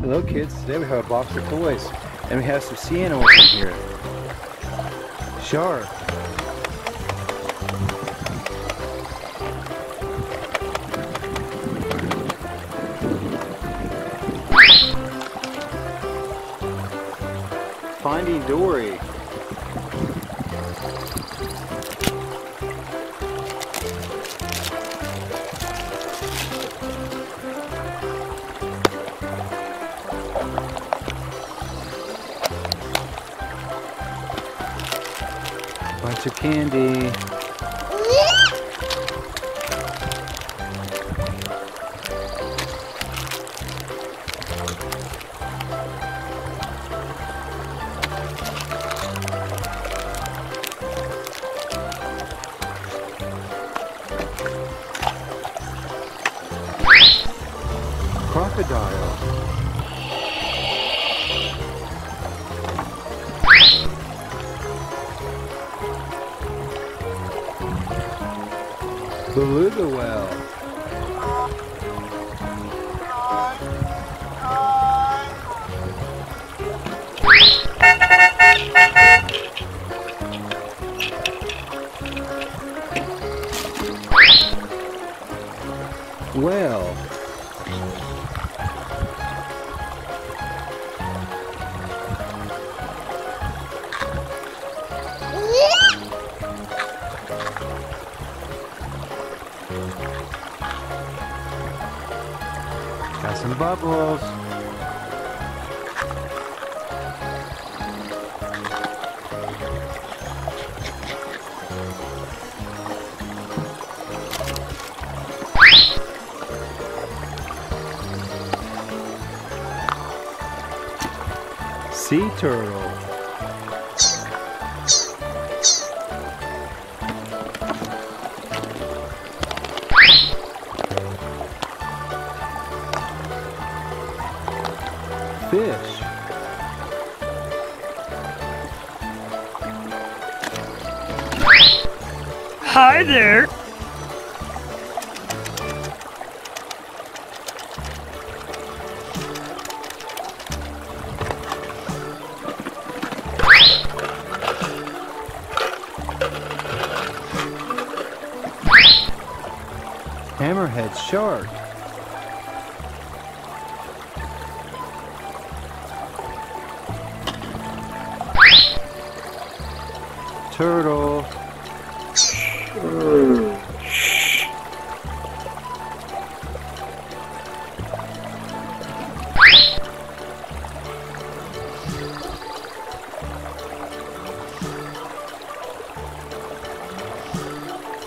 Hello kids, today we have a box of toys, and we have some sea animals in here. Shark. Finding Dory. Bunch of candy. Crocodile. Beluga whale. Whale. Got some bubbles. Sea turtle. Fish. Hi there. Hammerhead shark. Turtle.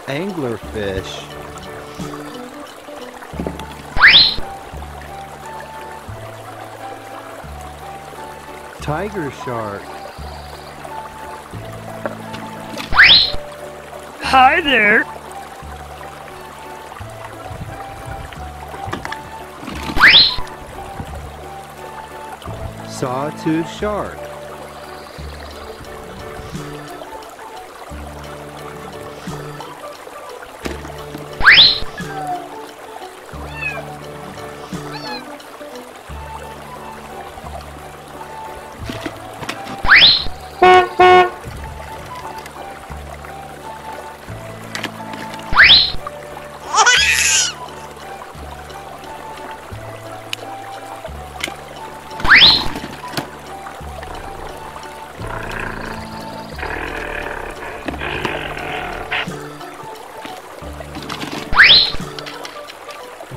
Anglerfish. Tiger shark. Hi there! Sawtooth shark.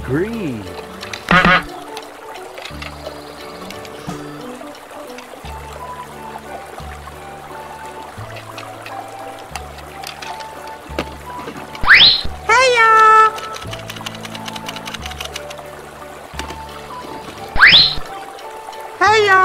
Green. Hiya. Hiya.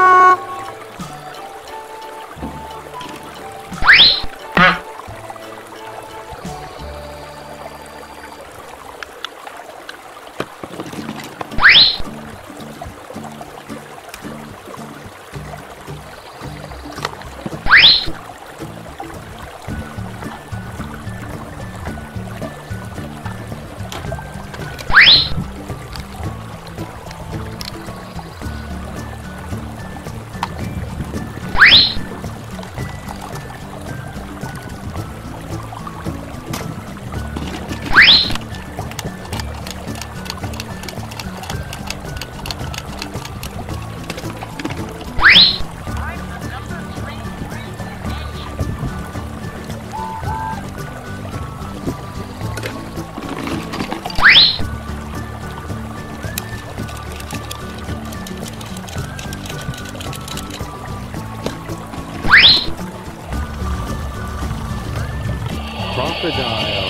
crocodile.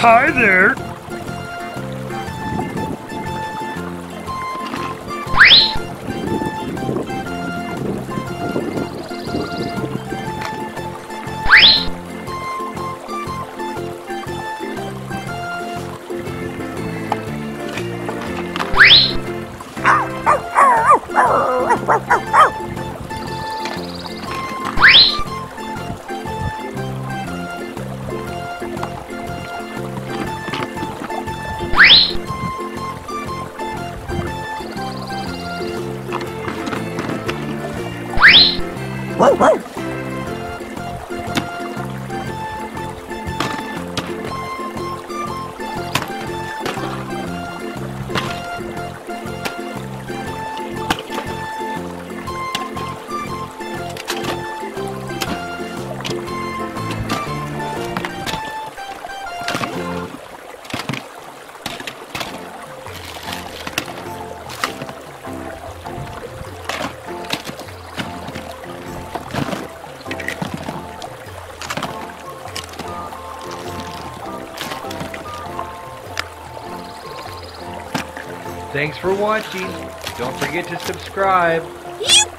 Hi there! Whoa, whoa! Thanks for watching. Don't forget to subscribe.